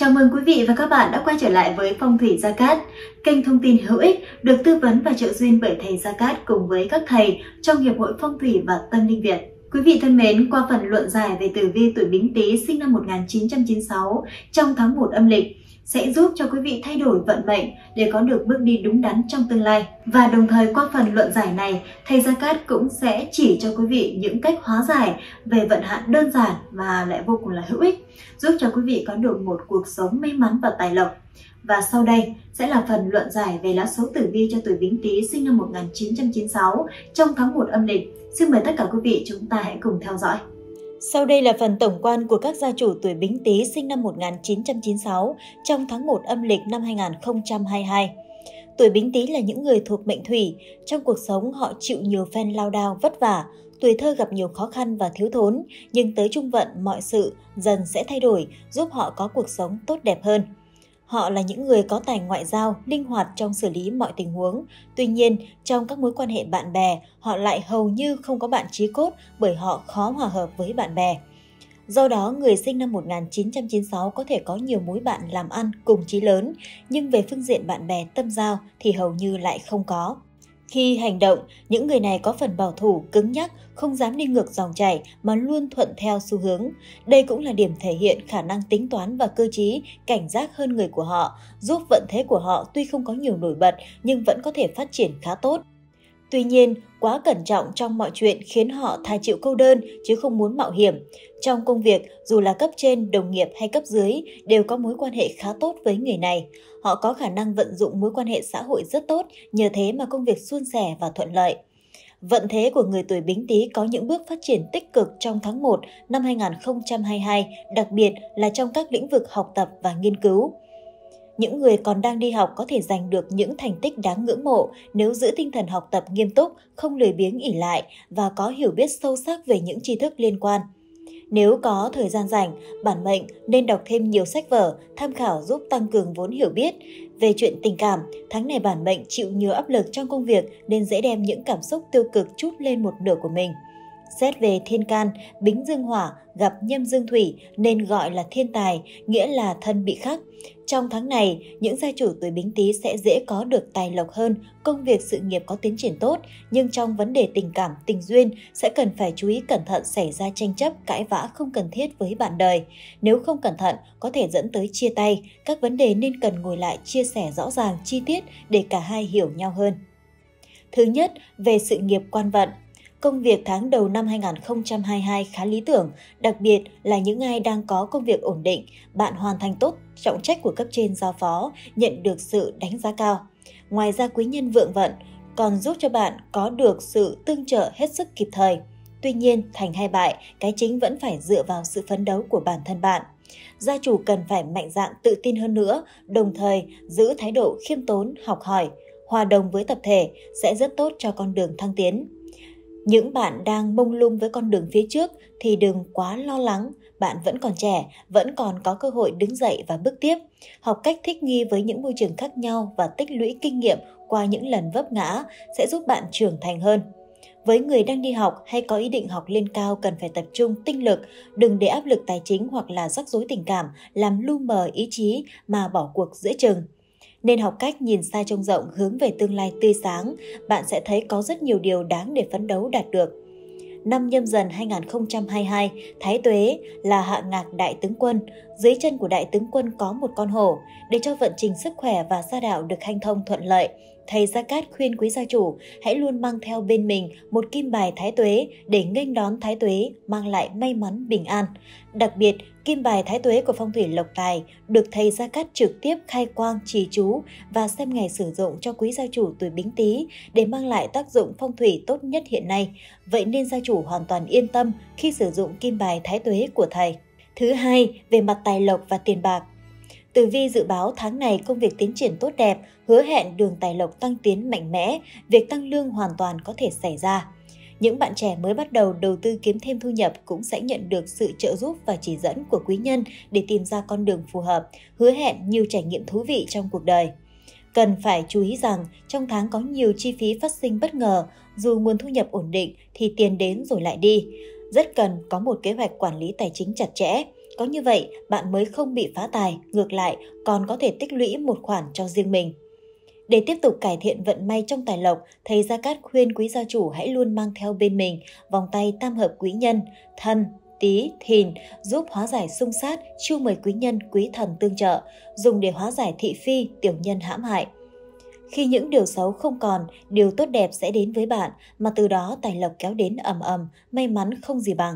Chào mừng quý vị và các bạn đã quay trở lại với Phong thủy Gia Cát, kênh thông tin hữu ích được tư vấn và trợ duyên bởi thầy Gia Cát cùng với các thầy trong Hiệp hội Phong thủy và Tâm Linh Việt. Quý vị thân mến, qua phần luận giải về tử vi tuổi Bính Tý sinh năm 1996 trong tháng 1 âm lịch sẽ giúp cho quý vị thay đổi vận mệnh để có được bước đi đúng đắn trong tương lai. Và đồng thời qua phần luận giải này, thầy Gia Cát cũng sẽ chỉ cho quý vị những cách hóa giải về vận hạn đơn giản và lại vô cùng là hữu ích, giúp cho quý vị có được một cuộc sống may mắn và tài lộc. Và sau đây sẽ là phần luận giải về lá số tử vi cho tuổi Bính Tý sinh năm 1996 trong tháng 1 âm lịch. Xin mời tất cả quý vị chúng ta hãy cùng theo dõi. Sau đây là phần tổng quan của các gia chủ tuổi Bính Tý sinh năm 1996 trong tháng 1 âm lịch năm 2022. Tuổi Bính Tý là những người thuộc mệnh thủy, trong cuộc sống họ chịu nhiều phen lao đao vất vả, tuổi thơ gặp nhiều khó khăn và thiếu thốn, nhưng tới trung vận mọi sự dần sẽ thay đổi, giúp họ có cuộc sống tốt đẹp hơn. Họ là những người có tài ngoại giao, linh hoạt trong xử lý mọi tình huống. Tuy nhiên, trong các mối quan hệ bạn bè, họ lại hầu như không có bạn chí cốt bởi họ khó hòa hợp với bạn bè. Do đó, người sinh năm 1996 có thể có nhiều mối bạn làm ăn cùng chí lớn, nhưng về phương diện bạn bè tâm giao thì hầu như lại không có. Khi hành động, những người này có phần bảo thủ, cứng nhắc, không dám đi ngược dòng chảy mà luôn thuận theo xu hướng. Đây cũng là điểm thể hiện khả năng tính toán và cơ trí, cảnh giác hơn người của họ, giúp vận thế của họ tuy không có nhiều nổi bật nhưng vẫn có thể phát triển khá tốt. Tuy nhiên, quá cẩn trọng trong mọi chuyện khiến họ thà chịu cô đơn chứ không muốn mạo hiểm. Trong công việc, dù là cấp trên, đồng nghiệp hay cấp dưới đều có mối quan hệ khá tốt với người này. Họ có khả năng vận dụng mối quan hệ xã hội rất tốt, nhờ thế mà công việc suôn sẻ và thuận lợi. Vận thế của người tuổi Bính Tý có những bước phát triển tích cực trong tháng 1 năm 2022, đặc biệt là trong các lĩnh vực học tập và nghiên cứu. Những người còn đang đi học có thể giành được những thành tích đáng ngưỡng mộ nếu giữ tinh thần học tập nghiêm túc, không lười biếng ỷ lại và có hiểu biết sâu sắc về những tri thức liên quan. Nếu có thời gian rảnh, bản mệnh nên đọc thêm nhiều sách vở, tham khảo giúp tăng cường vốn hiểu biết. Về chuyện tình cảm, tháng này bản mệnh chịu nhiều áp lực trong công việc nên dễ đem những cảm xúc tiêu cực trút lên một nửa của mình. Xét về thiên can, Bính Dương Hỏa gặp Nhâm Dương Thủy nên gọi là thiên tài, nghĩa là thân bị khắc. Trong tháng này, những gia chủ tuổi Bính Tý sẽ dễ có được tài lộc hơn, công việc sự nghiệp có tiến triển tốt, nhưng trong vấn đề tình cảm, tình duyên sẽ cần phải chú ý cẩn thận xảy ra tranh chấp, cãi vã không cần thiết với bạn đời. Nếu không cẩn thận, có thể dẫn tới chia tay, các vấn đề nên cần ngồi lại chia sẻ rõ ràng, chi tiết để cả hai hiểu nhau hơn. Thứ nhất, về sự nghiệp quan vận. Công việc tháng đầu năm 2022 khá lý tưởng, đặc biệt là những ai đang có công việc ổn định, bạn hoàn thành tốt trọng trách của cấp trên giao phó, nhận được sự đánh giá cao. Ngoài ra quý nhân vượng vận còn giúp cho bạn có được sự tương trợ hết sức kịp thời. Tuy nhiên, thành hay bại, cái chính vẫn phải dựa vào sự phấn đấu của bản thân bạn. Gia chủ cần phải mạnh dạn tự tin hơn nữa, đồng thời giữ thái độ khiêm tốn, học hỏi, hòa đồng với tập thể sẽ rất tốt cho con đường thăng tiến. Những bạn đang mông lung với con đường phía trước thì đừng quá lo lắng, bạn vẫn còn trẻ, vẫn còn có cơ hội đứng dậy và bước tiếp. Học cách thích nghi với những môi trường khác nhau và tích lũy kinh nghiệm qua những lần vấp ngã sẽ giúp bạn trưởng thành hơn. Với người đang đi học hay có ý định học lên cao cần phải tập trung tinh lực, đừng để áp lực tài chính hoặc là rắc rối tình cảm làm lu mờ ý chí mà bỏ cuộc giữa chừng. Nên học cách nhìn xa trông rộng, hướng về tương lai tươi sáng, bạn sẽ thấy có rất nhiều điều đáng để phấn đấu đạt được. Năm Nhâm Dần 2022, Thái Tuế là hạ ngạc Đại Tướng Quân. Dưới chân của Đại Tướng Quân có một con hổ. Để cho vận trình sức khỏe và gia đạo được hanh thông thuận lợi, thầy Gia Cát khuyên quý gia chủ hãy luôn mang theo bên mình một kim bài Thái Tuế để nghênh đón Thái Tuế mang lại may mắn bình an. Đặc biệt, kim bài Thái Tuế của phong thủy Lộc Tài được thầy Gia Cát trực tiếp khai quang trì chú và xem ngày sử dụng cho quý gia chủ tuổi Bính Tý để mang lại tác dụng phong thủy tốt nhất hiện nay. Vậy nên gia chủ hoàn toàn yên tâm khi sử dụng kim bài Thái Tuế của thầy. Thứ hai, về mặt tài lộc và tiền bạc. Tử vi dự báo tháng này công việc tiến triển tốt đẹp, hứa hẹn đường tài lộc tăng tiến mạnh mẽ, việc tăng lương hoàn toàn có thể xảy ra. Những bạn trẻ mới bắt đầu đầu tư kiếm thêm thu nhập cũng sẽ nhận được sự trợ giúp và chỉ dẫn của quý nhân để tìm ra con đường phù hợp, hứa hẹn nhiều trải nghiệm thú vị trong cuộc đời. Cần phải chú ý rằng trong tháng có nhiều chi phí phát sinh bất ngờ, dù nguồn thu nhập ổn định thì tiền đến rồi lại đi. Rất cần có một kế hoạch quản lý tài chính chặt chẽ. Có như vậy, bạn mới không bị phá tài, ngược lại còn có thể tích lũy một khoản cho riêng mình. Để tiếp tục cải thiện vận may trong tài lộc, Thầy Gia Cát khuyên quý gia chủ hãy luôn mang theo bên mình vòng tay tam hợp quý nhân, thân, Tý, Thìn, giúp hóa giải xung sát, chiêu mời quý nhân, quý thần tương trợ, dùng để hóa giải thị phi, tiểu nhân hãm hại. Khi những điều xấu không còn, điều tốt đẹp sẽ đến với bạn, mà từ đó tài lộc kéo đến ầm ầm, may mắn không gì bằng.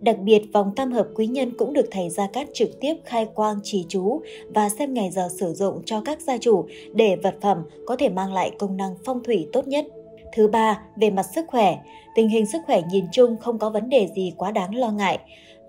Đặc biệt, vòng tam hợp quý nhân cũng được Thầy Gia Cát trực tiếp khai quang trì chú và xem ngày giờ sử dụng cho các gia chủ để vật phẩm có thể mang lại công năng phong thủy tốt nhất. Thứ ba, về mặt sức khỏe, tình hình sức khỏe nhìn chung không có vấn đề gì quá đáng lo ngại.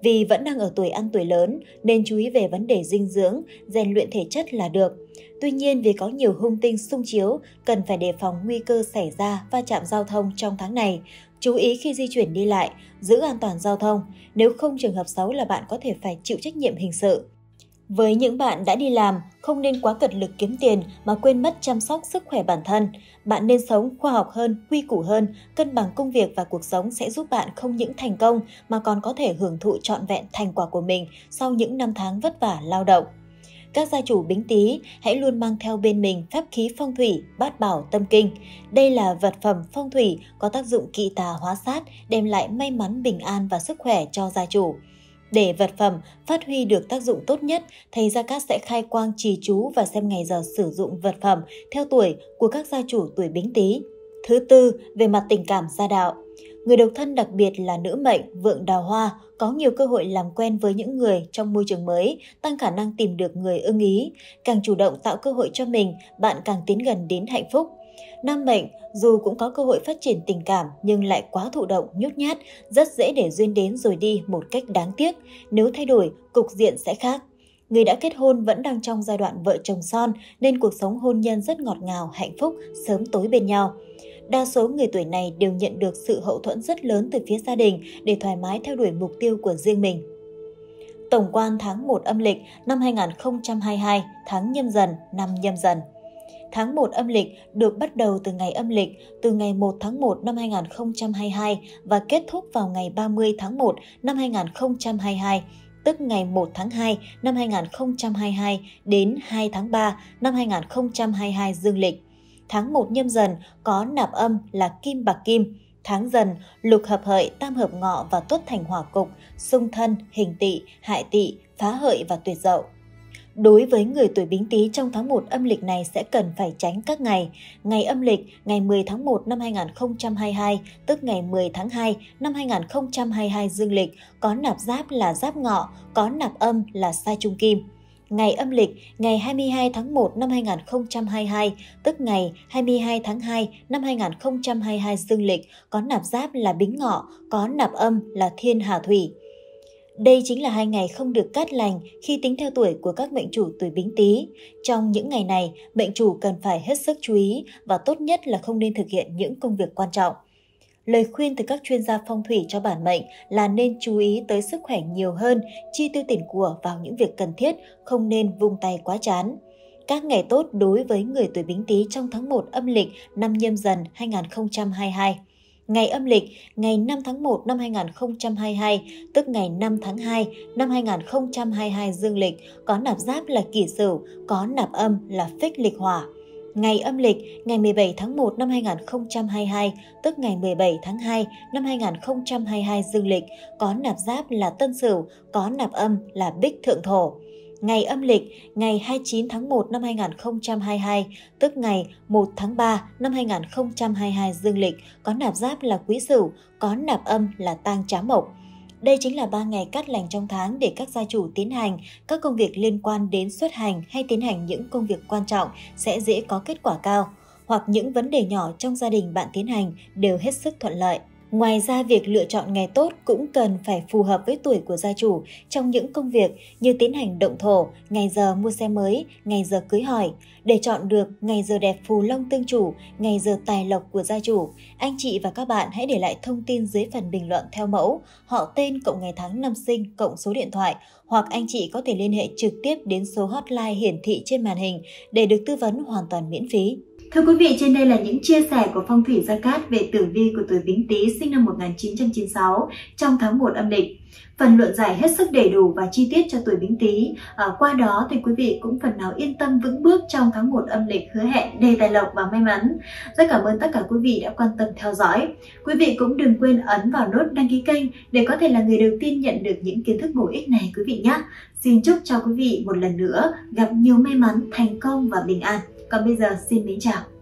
Vì vẫn đang ở tuổi ăn tuổi lớn nên chú ý về vấn đề dinh dưỡng, rèn luyện thể chất là được. Tuy nhiên, vì có nhiều hung tinh xung chiếu, cần phải đề phòng nguy cơ xảy ra va chạm giao thông trong tháng này. Chú ý khi di chuyển đi lại, giữ an toàn giao thông, nếu không trường hợp xấu là bạn có thể phải chịu trách nhiệm hình sự. Với những bạn đã đi làm, không nên quá cật lực kiếm tiền mà quên mất chăm sóc sức khỏe bản thân. Bạn nên sống khoa học hơn, quy củ hơn, cân bằng công việc và cuộc sống sẽ giúp bạn không những thành công mà còn có thể hưởng thụ trọn vẹn thành quả của mình sau những năm tháng vất vả lao động. Các gia chủ Bính Tý hãy luôn mang theo bên mình pháp khí phong thủy Bát Bảo Tâm Kinh. Đây là vật phẩm phong thủy có tác dụng kỵ tà hóa sát, đem lại may mắn, bình an và sức khỏe cho gia chủ. Để vật phẩm phát huy được tác dụng tốt nhất, Thầy Gia Cát sẽ khai quang trì chú và xem ngày giờ sử dụng vật phẩm theo tuổi của các gia chủ tuổi Bính Tý. Thứ tư, về mặt tình cảm gia đạo. Người độc thân, đặc biệt là nữ mệnh, vượng đào hoa, có nhiều cơ hội làm quen với những người trong môi trường mới, tăng khả năng tìm được người ưng ý. Càng chủ động tạo cơ hội cho mình, bạn càng tiến gần đến hạnh phúc. Nam mệnh, dù cũng có cơ hội phát triển tình cảm nhưng lại quá thụ động, nhút nhát, rất dễ để duyên đến rồi đi một cách đáng tiếc. Nếu thay đổi, cục diện sẽ khác. Người đã kết hôn vẫn đang trong giai đoạn vợ chồng son nên cuộc sống hôn nhân rất ngọt ngào, hạnh phúc, sớm tối bên nhau. Đa số người tuổi này đều nhận được sự hậu thuẫn rất lớn từ phía gia đình để thoải mái theo đuổi mục tiêu của riêng mình. Tổng quan tháng 1 âm lịch năm 2022, tháng Nhâm Dần, năm Nhâm Dần. Tháng 1 âm lịch được bắt đầu từ ngày âm lịch, từ ngày 1 tháng 1 năm 2022 và kết thúc vào ngày 30 tháng 1 năm 2022, tức ngày 1 tháng 2 năm 2022 đến 2 tháng 3 năm 2022 dương lịch. Tháng 1 Nhâm Dần có nạp âm là kim bạc kim, tháng Dần lục hợp hợi, tam hợp ngọ và tuất thành hỏa cục, xung thân, hình tỵ, hại tỵ, phá hợi và tuyệt dậu. Đối với người tuổi Bính Tý trong tháng 1 âm lịch này sẽ cần phải tránh các ngày. Ngày âm lịch ngày 10 tháng 1 năm 2022, tức ngày 10 tháng 2 năm 2022 dương lịch, có nạp giáp là giáp ngọ, có nạp âm là sai trung kim. Ngày âm lịch ngày 22 tháng 1 năm 2022, tức ngày 22 tháng 2 năm 2022 dương lịch, có nạp giáp là bính ngọ, có nạp âm là thiên hà thủy. Đây chính là hai ngày không được cát lành khi tính theo tuổi của các mệnh chủ tuổi Bính Tý. Trong những ngày này, mệnh chủ cần phải hết sức chú ý và tốt nhất là không nên thực hiện những công việc quan trọng. Lời khuyên từ các chuyên gia phong thủy cho bản mệnh là nên chú ý tới sức khỏe nhiều hơn, chi tiêu tiền của vào những việc cần thiết, không nên vung tay quá chán. Các ngày tốt đối với người tuổi Bính Tý trong tháng 1 âm lịch năm Nhâm Dần 2022. Ngày âm lịch ngày 5 tháng 1 năm 2022, tức ngày 5 tháng 2 năm 2022 dương lịch, có nạp giáp là kỷ sửu, có nạp âm là phích lịch hỏa. Ngày âm lịch ngày 17 tháng 1 năm 2022, tức ngày 17 tháng 2 năm 2022 dương lịch, có nạp giáp là tân sửu, có nạp âm là bích thượng thổ. Ngày âm lịch ngày 29 tháng 1 năm 2022, tức ngày 1 tháng 3 năm 2022 dương lịch, có nạp giáp là quý sửu, có nạp âm là tang trá mộc. Đây chính là 3 ngày cát lành trong tháng để các gia chủ tiến hành các công việc liên quan đến xuất hành hay tiến hành những công việc quan trọng sẽ dễ có kết quả cao, hoặc những vấn đề nhỏ trong gia đình bạn tiến hành đều hết sức thuận lợi. Ngoài ra, việc lựa chọn ngày tốt cũng cần phải phù hợp với tuổi của gia chủ trong những công việc như tiến hành động thổ, ngày giờ mua xe mới, ngày giờ cưới hỏi. Để chọn được ngày giờ đẹp phù long tương chủ, ngày giờ tài lộc của gia chủ, anh chị và các bạn hãy để lại thông tin dưới phần bình luận theo mẫu họ tên cộng ngày tháng năm sinh cộng số điện thoại, hoặc anh chị có thể liên hệ trực tiếp đến số hotline hiển thị trên màn hình để được tư vấn hoàn toàn miễn phí. Thưa quý vị, trên đây là những chia sẻ của Phong thủy Gia Cát về tử vi của tuổi Bính Tý sinh năm 1996 trong tháng 1 âm lịch. Phần luận giải hết sức đầy đủ và chi tiết cho tuổi Bính Tý. Qua đó thì quý vị cũng phần nào yên tâm vững bước trong tháng 1 âm lịch, hứa hẹn đầy tài lộc và may mắn. Rất cảm ơn tất cả quý vị đã quan tâm theo dõi. Quý vị cũng đừng quên ấn vào nút đăng ký kênh để có thể là người đầu tiên nhận được những kiến thức bổ ích này quý vị nhé. Xin chúc cho quý vị một lần nữa gặp nhiều may mắn, thành công và bình an. Còn bây giờ xin mến chào.